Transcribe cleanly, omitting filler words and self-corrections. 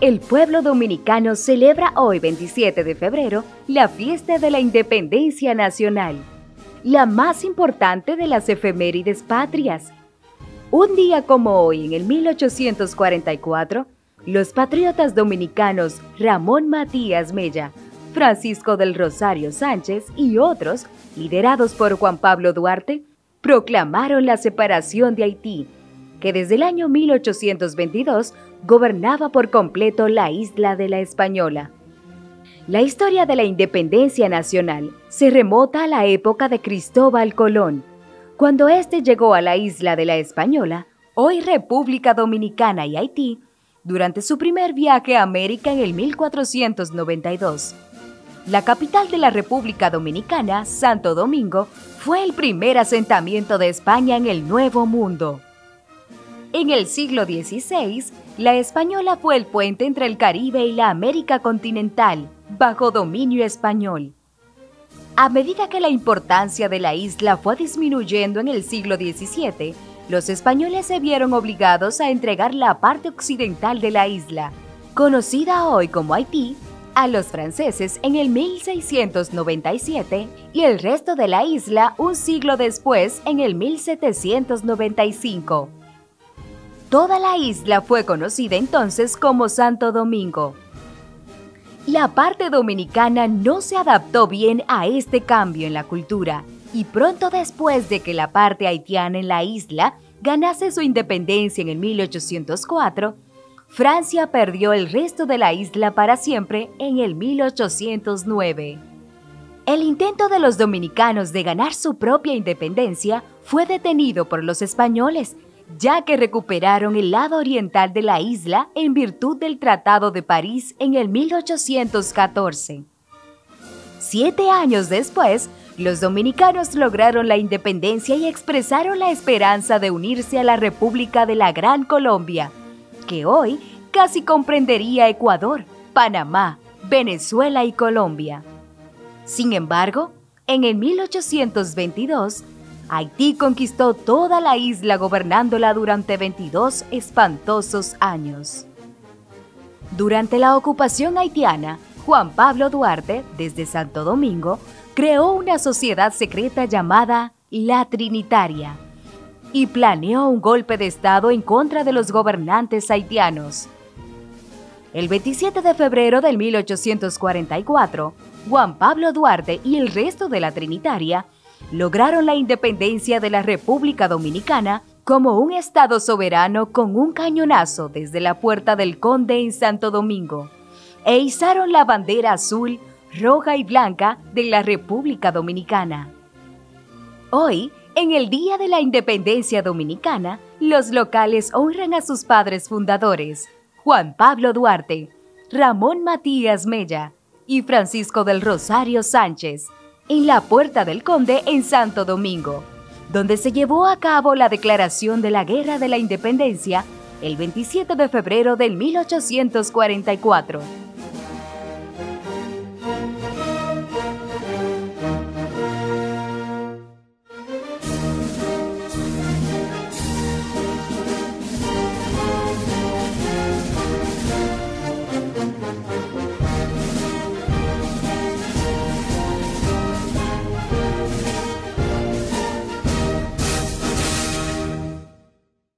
El pueblo dominicano celebra hoy, 27 de febrero, la fiesta de la Independencia Nacional, la más importante de las efemérides patrias. Un día como hoy, en el 1844, los patriotas dominicanos Ramón Matías Mella, Francisco del Rosario Sánchez y otros, liderados por Juan Pablo Duarte, proclamaron la separación de Haití, que desde el año 1822 gobernaba por completo la Isla de la Española. La historia de la independencia nacional se remonta a la época de Cristóbal Colón, cuando éste llegó a la Isla de la Española, hoy República Dominicana y Haití, durante su primer viaje a América en el 1492. La capital de la República Dominicana, Santo Domingo, fue el primer asentamiento de España en el Nuevo Mundo. En el siglo XVI, la Española fue el puente entre el Caribe y la América continental, bajo dominio español. A medida que la importancia de la isla fue disminuyendo en el siglo XVII, los españoles se vieron obligados a entregar la parte occidental de la isla, conocida hoy como Haití, a los franceses en el 1697 y el resto de la isla un siglo después en el 1795. Toda la isla fue conocida entonces como Santo Domingo. La parte dominicana no se adaptó bien a este cambio en la cultura y pronto después de que la parte haitiana en la isla ganase su independencia en el 1804, Francia perdió el resto de la isla para siempre en el 1809. El intento de los dominicanos de ganar su propia independencia fue detenido por los españoles, ya que recuperaron el lado oriental de la isla en virtud del Tratado de París en el 1814. 7 años después, los dominicanos lograron la independencia y expresaron la esperanza de unirse a la República de la Gran Colombia, que hoy casi comprendería Ecuador, Panamá, Venezuela y Colombia. Sin embargo, en el 1822, Haití conquistó toda la isla gobernándola durante 22 espantosos años. Durante la ocupación haitiana, Juan Pablo Duarte, desde Santo Domingo, creó una sociedad secreta llamada La Trinitaria y planeó un golpe de Estado en contra de los gobernantes haitianos. El 27 de febrero de 1844, Juan Pablo Duarte y el resto de la Trinitaria lograron la independencia de la República Dominicana como un Estado soberano con un cañonazo desde la Puerta del Conde en Santo Domingo e izaron la bandera azul, roja y blanca de la República Dominicana. Hoy, en el Día de la Independencia Dominicana, los locales honran a sus padres fundadores, Juan Pablo Duarte, Ramón Matías Mella y Francisco del Rosario Sánchez, en la Puerta del Conde en Santo Domingo, donde se llevó a cabo la declaración de la Guerra de la Independencia el 27 de febrero de 1844.